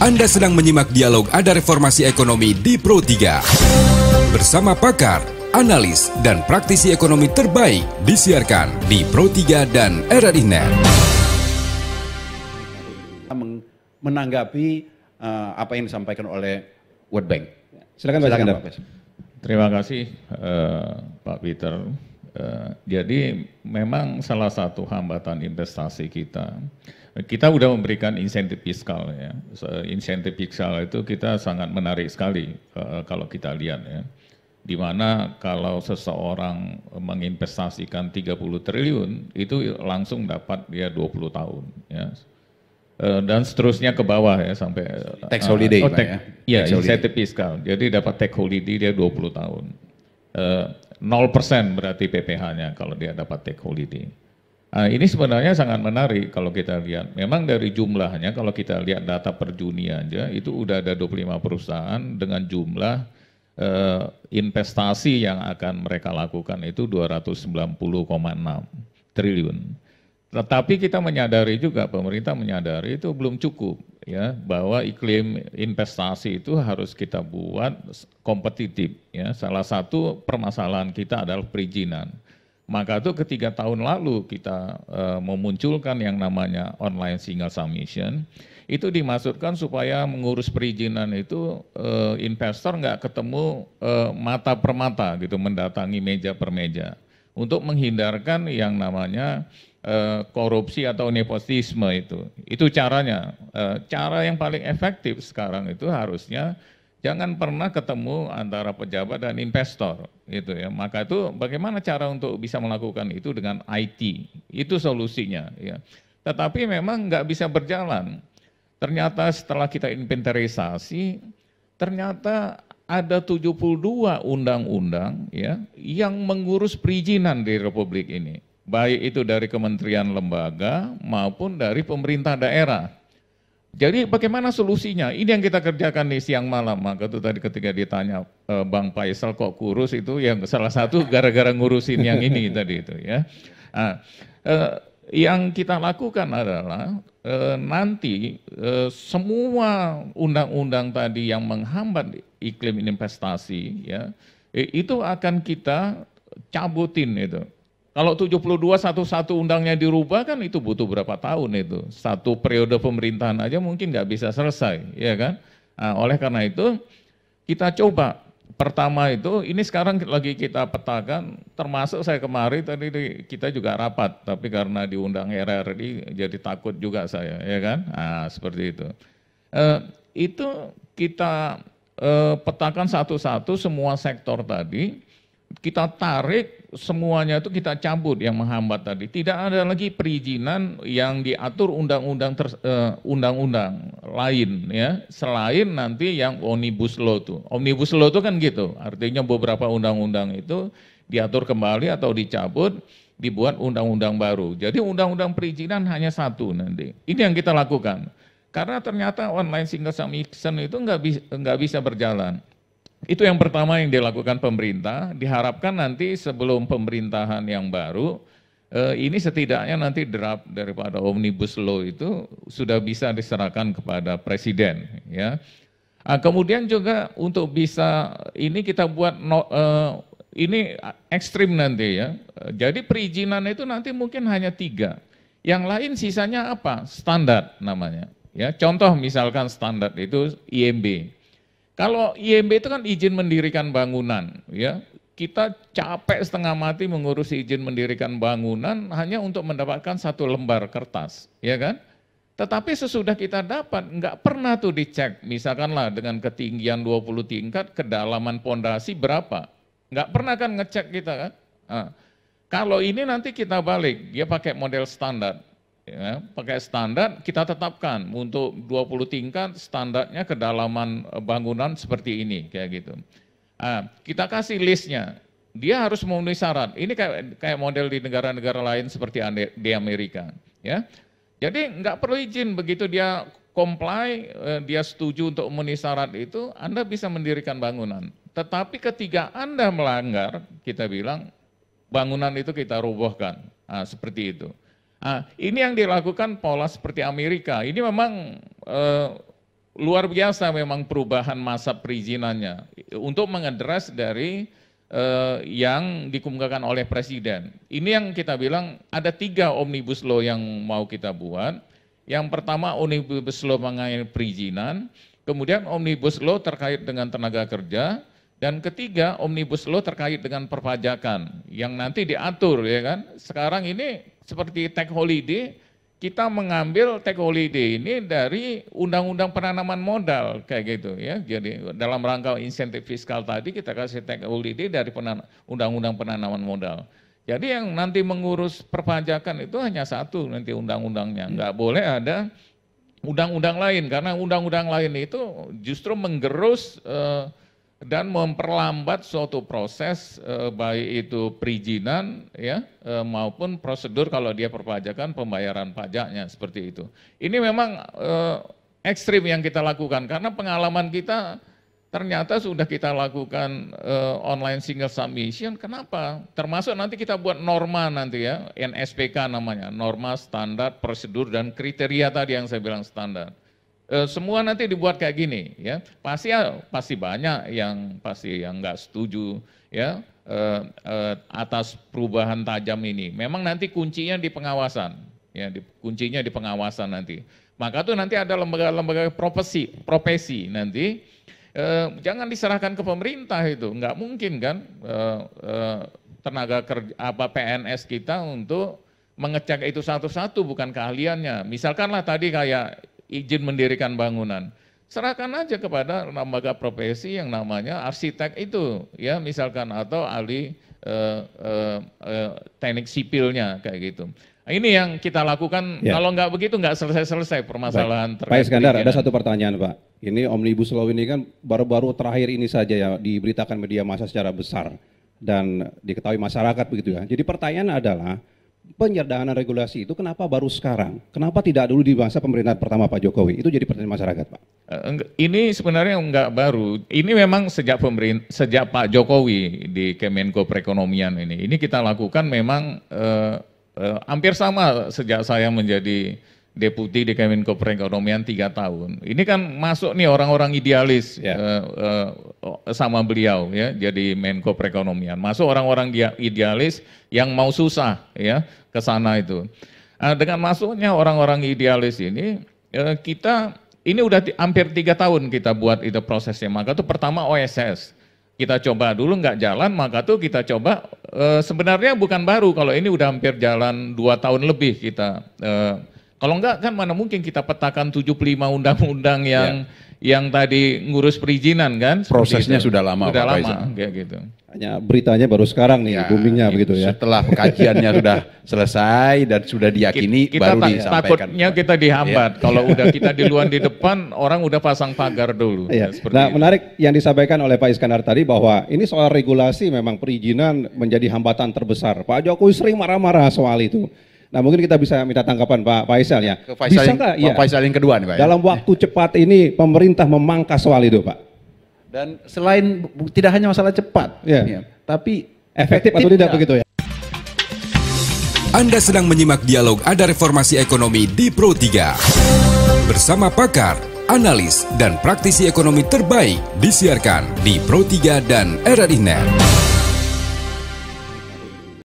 Anda sedang menyimak dialog Ada Reformasi Ekonomi di Pro 3. Bersama pakar, analis, dan praktisi ekonomi terbaik disiarkan di Pro 3 dan RRI Net. Menanggapi apa yang disampaikan oleh World Bank. Silakan Pak. Terima kasih Pak Peter. Jadi memang salah satu hambatan investasi kita sudah memberikan insentif fiskal ya. Insentif fiskal itu kita sangat menarik sekali kalau kita lihat ya. Dimana kalau seseorang menginvestasikan 30 triliun itu langsung dapat dia 20 tahun ya. Dan seterusnya ke bawah ya sampai tax holiday ya. Iya, insentif fiskal. Jadi dapat tax holiday dia 20 tahun. 0% berarti PPH-nya kalau dia dapat tax holiday. Ini sebenarnya sangat menarik kalau kita lihat. Memang dari jumlahnya kalau kita lihat data per Juni aja itu udah ada 25 perusahaan dengan jumlah investasi yang akan mereka lakukan itu 290,6 triliun. Tetapi kita menyadari juga, pemerintah menyadari itu belum cukup ya, bahwa iklim investasi itu harus kita buat kompetitif ya. Salah satu permasalahan kita adalah perizinan. Maka itu ketika tahun lalu kita memunculkan yang namanya online single submission, itu dimaksudkan supaya mengurus perizinan itu investor nggak ketemu mata per mata gitu, mendatangi meja per meja. Untuk menghindarkan yang namanya korupsi atau nepotisme itu. Itu caranya. Cara yang paling efektif sekarang itu harusnya jangan pernah ketemu antara pejabat dan investor gitu ya. Maka itu bagaimana cara untuk bisa melakukan itu dengan IT. Itu solusinya ya. Tetapi memang nggak bisa berjalan. Ternyata setelah kita inventarisasi, ternyata ada 72 undang-undang ya yang mengurus perizinan di Republik ini. Baik itu dari kementerian lembaga maupun dari pemerintah daerah. Jadi bagaimana solusinya? Ini yang kita kerjakan di siang malam. Maka itu tadi ketika ditanya Bang Faisal kok kurus, itu yang salah satu gara-gara ngurusin yang ini tadi itu ya. Nah, yang kita lakukan adalah nanti semua undang-undang tadi yang menghambat iklim investasi ya itu akan kita cabutin itu. Kalau 72 satu-satu undangnya dirubah kan itu butuh berapa tahun itu. Satu periode pemerintahan aja mungkin nggak bisa selesai, ya kan? Nah, oleh karena itu kita coba pertama itu, ini sekarang lagi kita petakan, termasuk saya kemari tadi kita juga rapat, tapi karena diundang RRI jadi takut juga saya, ya kan? Nah, seperti itu. Itu kita petakan satu-satu semua sektor tadi, kita tarik semuanya itu kita cabut yang menghambat tadi. Tidak ada lagi perizinan yang diatur undang-undang undang-undang lain ya, selain nanti yang omnibus law itu. Omnibus law itu kan gitu, artinya beberapa undang-undang itu diatur kembali atau dicabut, dibuat undang-undang baru. Jadi undang-undang perizinan hanya satu nanti. Ini yang kita lakukan. Karena ternyata online single submission itu nggak bisa berjalan. Itu yang pertama yang dilakukan pemerintah, diharapkan nanti sebelum pemerintahan yang baru, ini setidaknya nanti draft daripada Omnibus Law itu sudah bisa diserahkan kepada Presiden. Ya. Nah, kemudian juga untuk bisa, ini kita buat, ini ekstrim nanti ya, jadi perizinan itu nanti mungkin hanya 3, yang lain sisanya apa? Standar namanya. Ya. Contoh misalkan standar itu IMB. Kalau IMB itu kan izin mendirikan bangunan, ya kita capek setengah mati mengurus izin mendirikan bangunan hanya untuk mendapatkan satu lembar kertas, ya kan? Tetapi sesudah kita dapat, nggak pernah tuh dicek, misalkanlah dengan ketinggian 20 tingkat, kedalaman pondasi berapa, nggak pernah kan ngecek kita kan? Nah, kalau ini nanti kita balik, dia pakai model standar. Ya, pakai standar kita tetapkan untuk 20 tingkat standarnya kedalaman bangunan seperti ini kayak gitu. Nah, kita kasih listnya, dia harus memenuhi syarat. Ini kayak model di negara-negara lain seperti di Amerika. Ya, jadi nggak perlu izin, begitu dia comply, dia setuju untuk memenuhi syarat itu, Anda bisa mendirikan bangunan. Tetapi ketika Anda melanggar, kita bilang bangunan itu kita robohkan, nah, seperti itu. Nah, ini yang dilakukan pola seperti Amerika, ini memang luar biasa memang perubahan masa perizinannya untuk mengadres dari yang dikemukakan oleh Presiden. Ini yang kita bilang ada 3 omnibus law yang mau kita buat. Yang pertama omnibus law mengenai perizinan, kemudian omnibus law terkait dengan tenaga kerja, dan ketiga omnibus law terkait dengan perpajakan yang nanti diatur, ya kan. Sekarang ini seperti tax holiday, kita mengambil tax holiday ini dari undang-undang penanaman modal kayak gitu ya. Jadi dalam rangka insentif fiskal tadi kita kasih tax holiday dari undang-undang penanaman modal. Jadi yang nanti mengurus perpajakan itu hanya satu nanti undang-undangnya, nggak boleh ada undang-undang lain karena undang-undang lain itu justru menggerus dan memperlambat suatu proses baik itu perizinan ya maupun prosedur kalau dia perpajakan pembayaran pajaknya seperti itu. Ini memang ekstrim yang kita lakukan karena pengalaman kita ternyata sudah kita lakukan online single submission. Kenapa? Termasuk nanti kita buat norma nanti ya, NSPK namanya, norma standar prosedur dan kriteria tadi yang saya bilang standar. Semua nanti dibuat kayak gini ya, pasti banyak yang nggak setuju ya atas perubahan tajam ini. Memang nanti kuncinya di pengawasan ya, kuncinya di pengawasan nanti. Maka tuh nanti ada lembaga-lembaga profesi nanti jangan diserahkan ke pemerintah itu, nggak mungkin kan tenaga kerja apa PNS kita untuk mengecek itu satu-satu bukan keahliannya. Misalkanlah tadi kayak izin mendirikan bangunan, serahkan aja kepada lembaga profesi yang namanya arsitek itu, ya misalkan atau ahli teknik sipilnya kayak gitu. Ini yang kita lakukan. Ya. Kalau nggak begitu nggak selesai-selesai permasalahan. Baik. Pak Eskandar, ada satu pertanyaan Pak. Ini omnibus law ini kan baru-baru terakhir ini saja ya diberitakan media massa secara besar dan diketahui masyarakat begitu ya. Jadi pertanyaan adalah, penyederhanaan regulasi itu kenapa baru sekarang? Kenapa tidak dulu di masa pemerintahan pertama Pak Jokowi? Itu jadi pertanyaan masyarakat, Pak. Ini sebenarnya enggak baru. Ini memang sejak Pak Jokowi di Kemenko Perekonomian ini. Ini kita lakukan memang hampir sama sejak saya menjadi Deputi di Kemenko Perekonomian 3 tahun. Ini kan masuk nih orang-orang idealis ya. Sama beliau ya, jadi Menko Perekonomian. Masuk orang-orang idealis yang mau susah ya ke sana itu. Dengan masuknya orang-orang idealis ini, kita ini udah hampir 3 tahun kita buat itu prosesnya. Maka tuh pertama OSS. Kita coba dulu nggak jalan, maka tuh kita coba sebenarnya bukan baru kalau ini udah hampir jalan 2 tahun lebih kita kalau enggak kan mana mungkin kita petakan 75 undang-undang yang tadi ngurus perizinan kan. Prosesnya sudah lama. Sudah Pak lama kayak gitu. Hanya beritanya baru sekarang nih boomingnya begitu ya. Setelah kajiannya sudah selesai dan sudah diyakini baru disampaikan. Takutnya kita dihambat. Ya. Kalau udah kita duluan di depan orang udah pasang pagar dulu. Ya. Nah itu. Menarik yang disampaikan oleh Pak Iskandar tadi bahwa ini soal regulasi memang perizinan menjadi hambatan terbesar. Pak Jokowi sering marah-marah soal itu. Nah mungkin kita bisa minta tanggapan Pak Faisal ya. Faisal yang kedua nih Pak. Dalam waktu cepat ini pemerintah memangkas soal itu Pak. Dan selain tidak hanya masalah cepat, tapi efektif atau tidak begitu ya. Anda sedang menyimak dialog Ada Reformasi Ekonomi di Pro 3. Bersama pakar, analis, dan praktisi ekonomi terbaik disiarkan di Pro 3 dan RRI Net.